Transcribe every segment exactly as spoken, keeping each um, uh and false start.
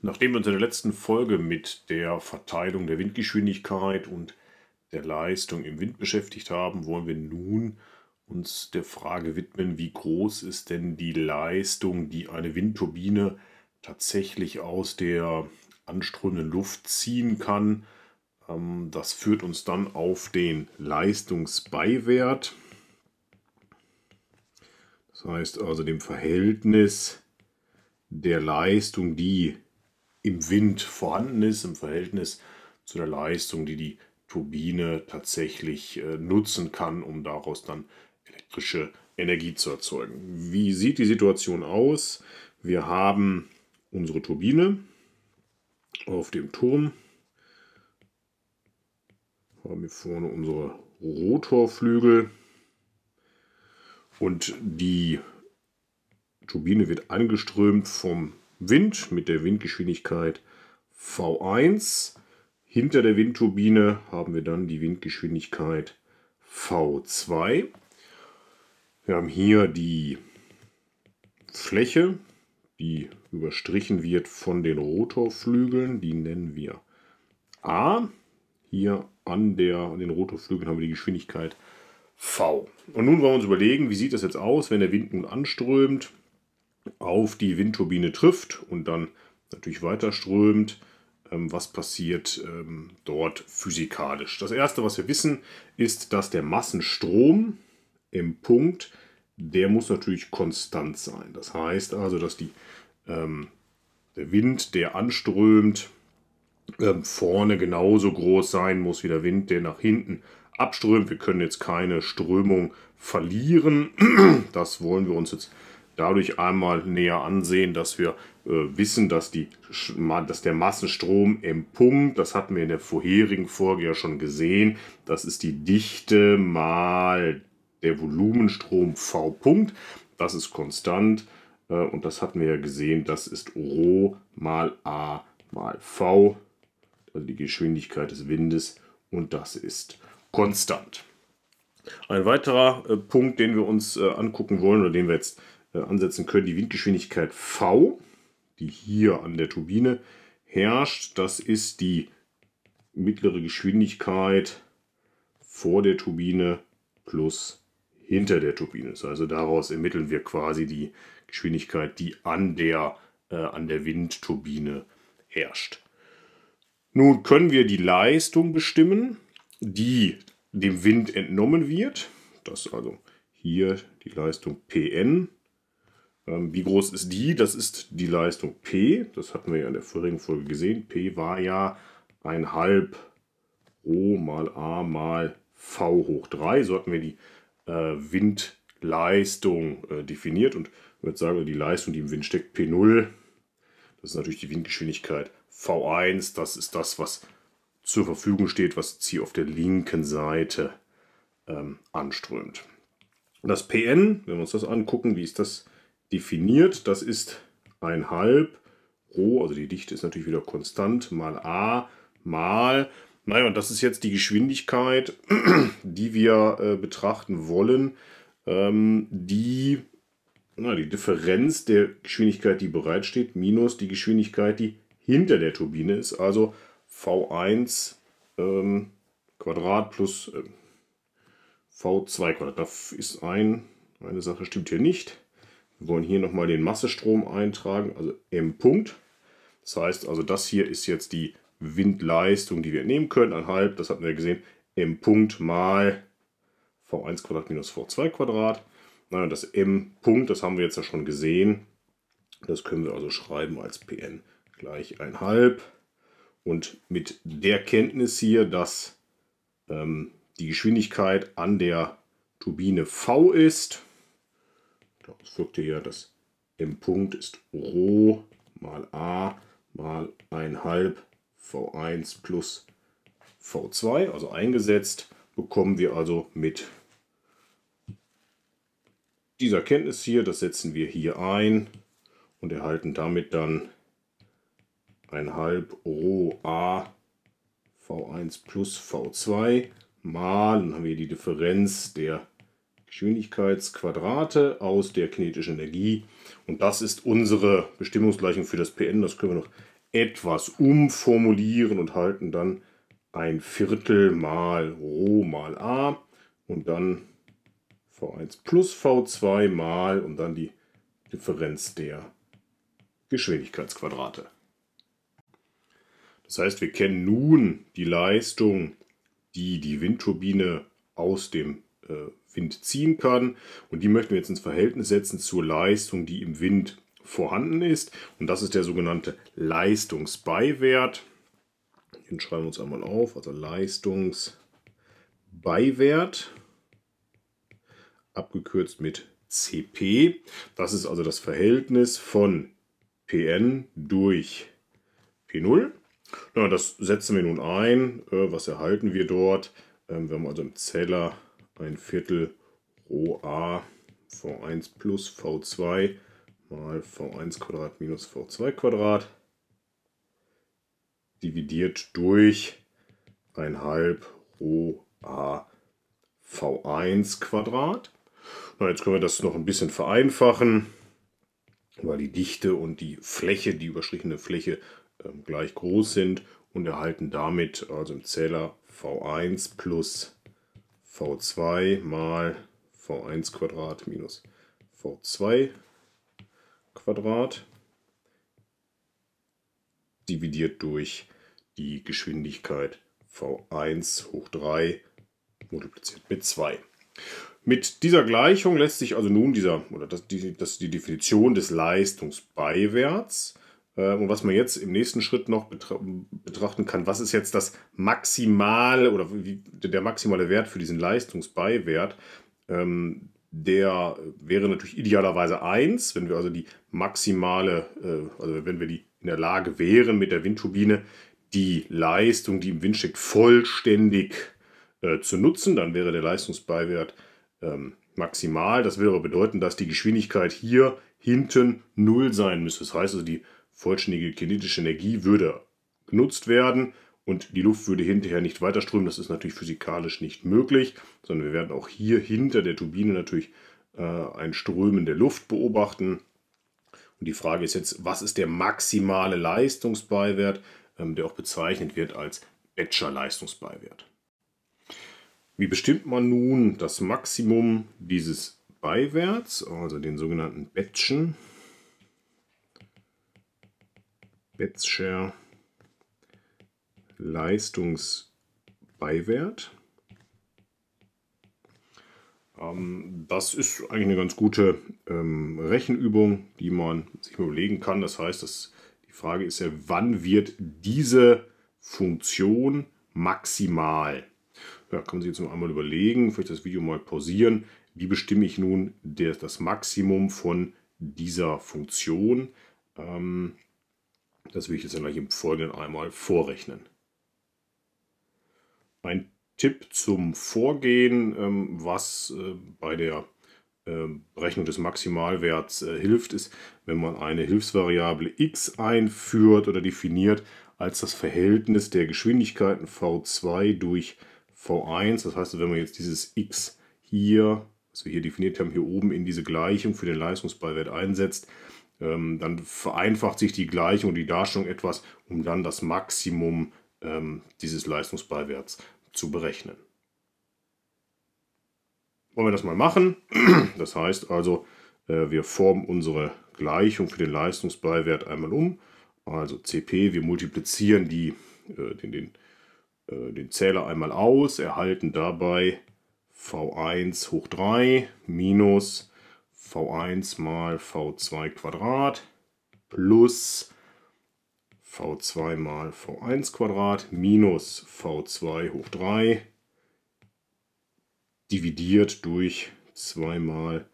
Nachdem wir uns in der letzten Folge mit der Verteilung der Windgeschwindigkeit und der Leistung im Wind beschäftigt haben, wollen wir nun uns der Frage widmen, wie groß ist denn die Leistung, die eine Windturbine tatsächlich aus der anströmenden Luft ziehen kann. Das führt uns dann auf den Leistungsbeiwert, das heißt also dem Verhältnis der Leistung, die im Wind vorhanden ist, im Verhältnis zu der Leistung, die die Turbine tatsächlich nutzen kann, um daraus dann elektrische Energie zu erzeugen. Wie sieht die Situation aus? Wir haben unsere Turbine auf dem Turm, wir haben hier vorne unsere Rotorflügel und die Turbine wird angeströmt vom Wind mit der Windgeschwindigkeit V eins. Hinter der Windturbine haben wir dann die Windgeschwindigkeit V zwei. Wir haben hier die Fläche, die überstrichen wird von den Rotorflügeln. Die nennen wir A. Hier an, der, an den Rotorflügeln haben wir die Geschwindigkeit V. Und nun wollen wir uns überlegen, wie sieht das jetzt aus, wenn der Wind nun anströmt, auf die Windturbine trifft und dann natürlich weiter strömt. Was passiert ähm, dort physikalisch? Das Erste, was wir wissen, ist, dass der Massenstrom im Punkt, der muss natürlich konstant sein. Das heißt also, dass die, ähm, der Wind, der anströmt, ähm, vorne genauso groß sein muss wie der Wind, der nach hinten abströmt. Wir können jetzt keine Strömung verlieren. Das wollen wir uns jetzt dadurch einmal näher ansehen, dass wir äh, wissen, dass, die, dass der Massenstrom im Punkt, das hatten wir in der vorherigen Folge ja schon gesehen, das ist die Dichte mal der Volumenstrom V Punkt, das ist konstant äh, und das hatten wir ja gesehen, das ist Rho mal A mal V, also die Geschwindigkeit des Windes und das ist konstant. Ein weiterer äh, Punkt, den wir uns äh, angucken wollen oder den wir jetzt ansetzen können, die Windgeschwindigkeit V, die hier an der Turbine herrscht. Das ist die mittlere Geschwindigkeit vor der Turbine plus hinter der Turbine. Also daraus ermitteln wir quasi die Geschwindigkeit, die an der, äh, an der Windturbine herrscht. Nun können wir die Leistung bestimmen, die dem Wind entnommen wird. Das ist also hier die Leistung P N. Wie groß ist die? Das ist die Leistung P. Das hatten wir ja in der vorigen Folge gesehen. P war ja eins halb Rho mal A mal V hoch drei. So hatten wir die äh, Windleistung äh, definiert. Und ich würde sagen, die Leistung, die im Wind steckt, P null, das ist natürlich die Windgeschwindigkeit V eins. Das ist das, was zur Verfügung steht, was jetzt hier auf der linken Seite ähm, anströmt. Und das P N, wenn wir uns das angucken, wie ist das definiert, das ist eins halb Rho, also die Dichte ist natürlich wieder konstant, mal A, mal, naja, und das ist jetzt die Geschwindigkeit, die wir äh, betrachten wollen, ähm, die, na, die Differenz der Geschwindigkeit, die bereitsteht, minus die Geschwindigkeit, die hinter der Turbine ist, also V eins ähm, Quadrat plus äh, V zwei Quadrat. Das ist ein, eine Sache stimmt hier nicht. Wir wollen hier nochmal den Massestrom eintragen, also M Punkt. Das heißt also, das hier ist jetzt die Windleistung, die wir nehmen können, eins halb, das hatten wir gesehen, M Punkt mal V eins Quadrat minus V zwei Quadrat. Nein, das M Punkt, das haben wir jetzt ja schon gesehen. Das können wir also schreiben als P N gleich eins halb. Und mit der Kenntnis hier, dass ähm, die Geschwindigkeit an der Turbine V ist, das folgte ja, dass M Punkt ist Rho mal A mal eins halb V eins plus V zwei. Also eingesetzt bekommen wir also mit dieser Kenntnis hier, das setzen wir hier ein und erhalten damit dann eins halb Rho A V eins plus V zwei mal, dann haben wir die Differenz der Geschwindigkeitsquadrate aus der kinetischen Energie. Und das ist unsere Bestimmungsgleichung für das P N. Das können wir noch etwas umformulieren und halten dann ein Viertel mal Rho mal A und dann V eins plus V zwei mal und dann die Differenz der Geschwindigkeitsquadrate. Das heißt, wir kennen nun die Leistung, die die Windturbine aus dem äh, Wind ziehen kann. Und die möchten wir jetzt ins Verhältnis setzen zur Leistung, die im Wind vorhanden ist. Und das ist der sogenannte Leistungsbeiwert. Den schreiben wir uns einmal auf. Also Leistungsbeiwert, abgekürzt mit C P. Das ist also das Verhältnis von P N durch P null. Ja, das setzen wir nun ein. Was erhalten wir dort? Wir haben also im Zähler ein Viertel Rho A V eins plus V zwei mal V eins Quadrat minus V zwei Quadrat dividiert durch ein halb Rho A V eins Quadrat. Na, jetzt können wir das noch ein bisschen vereinfachen, weil die Dichte und die Fläche, die überstrichene Fläche, gleich groß sind und erhalten damit also im Zähler V eins plus V zwei mal V eins Quadrat minus V zwei Quadrat dividiert durch die Geschwindigkeit V eins hoch drei multipliziert mit zwei. Mit dieser Gleichung lässt sich also nun dieser, oder das, die, das ist die Definition des Leistungsbeiwerts. Und was man jetzt im nächsten Schritt noch betrachten kann, was ist jetzt das maximale oder der maximale Wert für diesen Leistungsbeiwert? Der wäre natürlich idealerweise eins, wenn wir also die maximale, also wenn wir die in der Lage wären, mit der Windturbine die Leistung, die im Wind steckt, vollständig zu nutzen, dann wäre der Leistungsbeiwert maximal. Das würde bedeuten, dass die Geschwindigkeit hier hinten null sein müsste. Das heißt also, die vollständige kinetische Energie würde genutzt werden und die Luft würde hinterher nicht weiterströmen. Das ist natürlich physikalisch nicht möglich, sondern wir werden auch hier hinter der Turbine natürlich äh, ein Strömen der Luft beobachten. Und die Frage ist jetzt, was ist der maximale Leistungsbeiwert, ähm, der auch bezeichnet wird als Betz'scher Leistungsbeiwert. Wie bestimmt man nun das Maximum dieses Beiwerts, also den sogenannten Betz'schen? Betz'scher Leistungsbeiwert. Das ist eigentlich eine ganz gute Rechenübung, die man sich überlegen kann. Das heißt, dass die Frage ist ja, wann wird diese Funktion maximal? Da kann man sich jetzt noch einmal überlegen, vielleicht das Video mal pausieren. Wie bestimme ich nun das Maximum von dieser Funktion? Das will ich jetzt dann gleich im Folgenden einmal vorrechnen. Ein Tipp zum Vorgehen, was bei der Berechnung des Maximalwerts hilft, ist, wenn man eine Hilfsvariable x einführt oder definiert als das Verhältnis der Geschwindigkeiten V zwei durch V eins. Das heißt, wenn wir jetzt dieses x hier, was wir hier definiert haben, hier oben in diese Gleichung für den Leistungsbeiwert einsetzt, dann vereinfacht sich die Gleichung und die Darstellung etwas, um dann das Maximum ähm, dieses Leistungsbeiwerts zu berechnen. Wollen wir das mal machen? Das heißt also, äh, wir formen unsere Gleichung für den Leistungsbeiwert einmal um. Also C P, wir multiplizieren die, äh, den, den, äh, den Zähler einmal aus, erhalten dabei V eins hoch drei minus V eins mal V zwei Quadrat plus V zwei mal V eins Quadrat minus V zwei hoch drei dividiert durch zwei mal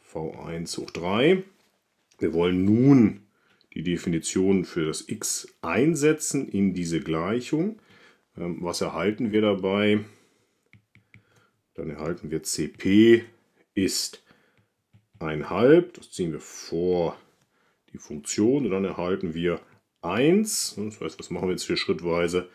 V eins hoch drei. Wir wollen nun die Definition für das x einsetzen in diese Gleichung. Was erhalten wir dabei? Dann erhalten wir C P ist ein halb, das ziehen wir vor die Funktion und dann erhalten wir eins. Das heißt, das machen wir jetzt hier schrittweise,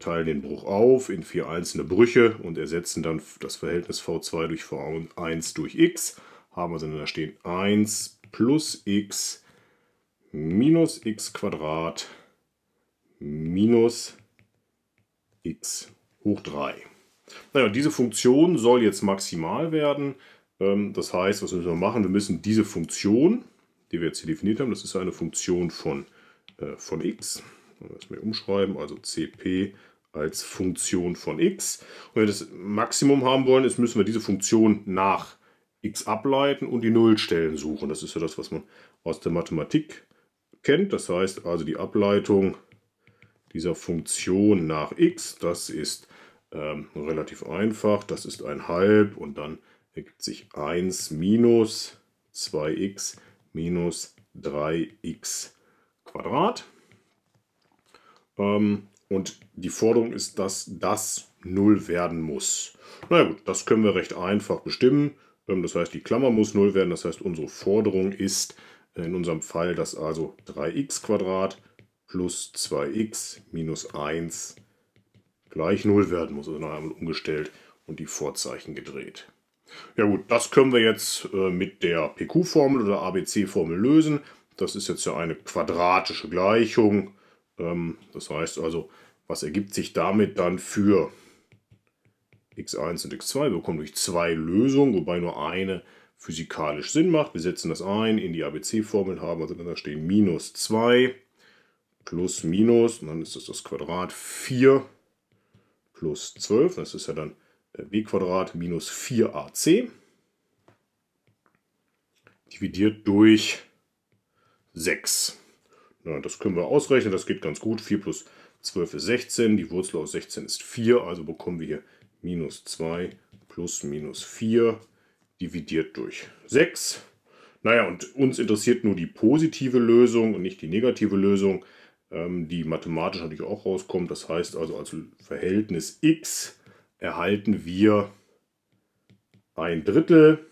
teilen den Bruch auf in vier einzelne Brüche und ersetzen dann das Verhältnis V zwei durch V eins durch x. Haben wir also dann da stehen eins plus x minus x Quadrat minus x hoch drei. Naja, diese Funktion soll jetzt maximal werden. Das heißt, was müssen wir machen? Wir müssen diese Funktion, die wir jetzt hier definiert haben, das ist eine Funktion von, äh, von x. Das mal umschreiben, also Cp als Funktion von x. Und wenn wir das Maximum haben wollen, ist, müssen wir diese Funktion nach x ableiten und die Nullstellen suchen. Das ist ja das, was man aus der Mathematik kennt. Das heißt also, die Ableitung dieser Funktion nach x, das ist ähm, relativ einfach. Das ist ein halb und dann ergibt sich eins minus zwei x minus drei x Quadrat. Ähm, und die Forderung ist, dass das null werden muss. Na gut, das können wir recht einfach bestimmen. Ähm, das heißt, die Klammer muss null werden. Das heißt, unsere Forderung ist in unserem Fall, dass also drei x Quadrat plus zwei x minus eins gleich null werden muss. Also noch einmal umgestellt und die Vorzeichen gedreht. Ja gut, das können wir jetzt äh, mit der P Q-Formel oder A B C-Formel lösen. Das ist jetzt ja eine quadratische Gleichung. Ähm, das heißt also, was ergibt sich damit dann für x eins und x zwei? Wir bekommen durch zwei Lösungen, wobei nur eine physikalisch Sinn macht. Wir setzen das ein in die A B C-Formel, haben also dann da stehen minus zwei plus minus, und dann ist das das Quadrat vier plus zwölf. Das ist ja dann b Quadrat minus vier a c dividiert durch sechs. Ja, das können wir ausrechnen, das geht ganz gut. vier plus zwölf ist sechzehn, die Wurzel aus sechzehn ist vier, also bekommen wir hier minus zwei plus minus vier dividiert durch sechs. Naja, und uns interessiert nur die positive Lösung und nicht die negative Lösung, die mathematisch natürlich auch rauskommt. Das heißt also, als Verhältnis x erhalten wir ein Drittel,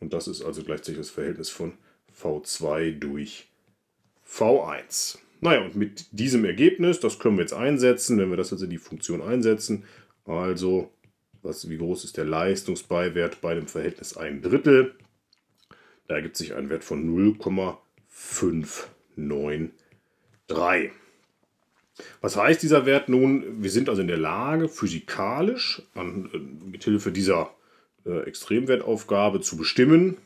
und das ist also gleichzeitig das Verhältnis von v zwei durch v eins. Naja, und mit diesem Ergebnis, das können wir jetzt einsetzen, wenn wir das jetzt in die Funktion einsetzen, also was, wie groß ist der Leistungsbeiwert bei dem Verhältnis ein Drittel, da ergibt sich ein Wert von null Komma fünf neun drei. Was heißt dieser Wert nun? Wir sind also in der Lage, physikalisch an, äh, mithilfe dieser äh, Extremwertaufgabe zu bestimmen,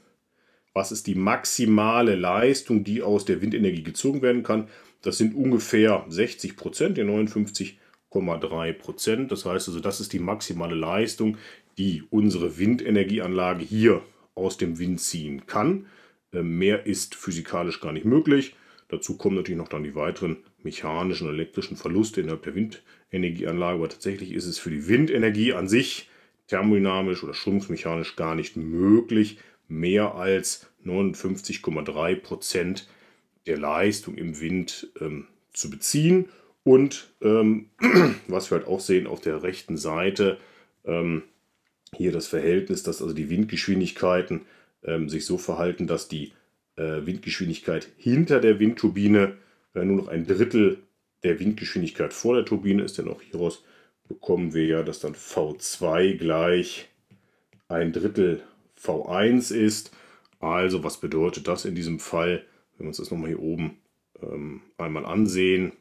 was ist die maximale Leistung, die aus der Windenergie gezogen werden kann. Das sind ungefähr sechzig Prozent, die neunundfünfzig Komma drei Prozent. Das heißt also, das ist die maximale Leistung, die unsere Windenergieanlage hier aus dem Wind ziehen kann. Äh, mehr ist physikalisch gar nicht möglich. Dazu kommen natürlich noch dann die weiteren mechanischen und elektrischen Verluste innerhalb der Windenergieanlage, aber tatsächlich ist es für die Windenergie an sich thermodynamisch oder strömungsmechanisch gar nicht möglich, mehr als neunundfünfzig Komma drei Prozent der Leistung im Wind ähm, zu beziehen. Und ähm, was wir halt auch sehen auf der rechten Seite, ähm, hier das Verhältnis, dass also die Windgeschwindigkeiten ähm, sich so verhalten, dass die Windgeschwindigkeit hinter der Windturbine nur noch ein Drittel der Windgeschwindigkeit vor der Turbine ist, denn auch hieraus bekommen wir ja, dass dann v zwei gleich ein Drittel v eins ist. Also was bedeutet das in diesem Fall, wenn wir uns das nochmal hier oben ähm, einmal ansehen?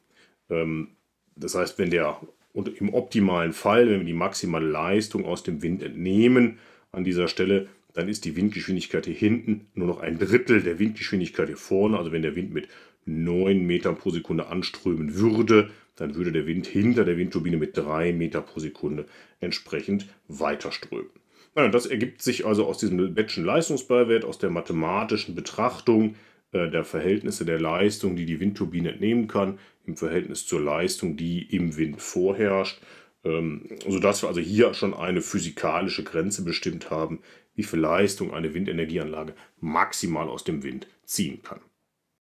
Ähm, das heißt, wenn der und im optimalen Fall, wenn wir die maximale Leistung aus dem Wind entnehmen an dieser Stelle, dann ist die Windgeschwindigkeit hier hinten nur noch ein Drittel der Windgeschwindigkeit hier vorne. Also wenn der Wind mit neun Metern pro Sekunde anströmen würde, dann würde der Wind hinter der Windturbine mit drei Meter pro Sekunde entsprechend weiterströmen. Das ergibt sich also aus diesem Betz'schen Leistungsbeiwert, aus der mathematischen Betrachtung der Verhältnisse der Leistung, die die Windturbine entnehmen kann, im Verhältnis zur Leistung, die im Wind vorherrscht, sodass wir also hier schon eine physikalische Grenze bestimmt haben, wie viel Leistung eine Windenergieanlage maximal aus dem Wind ziehen kann.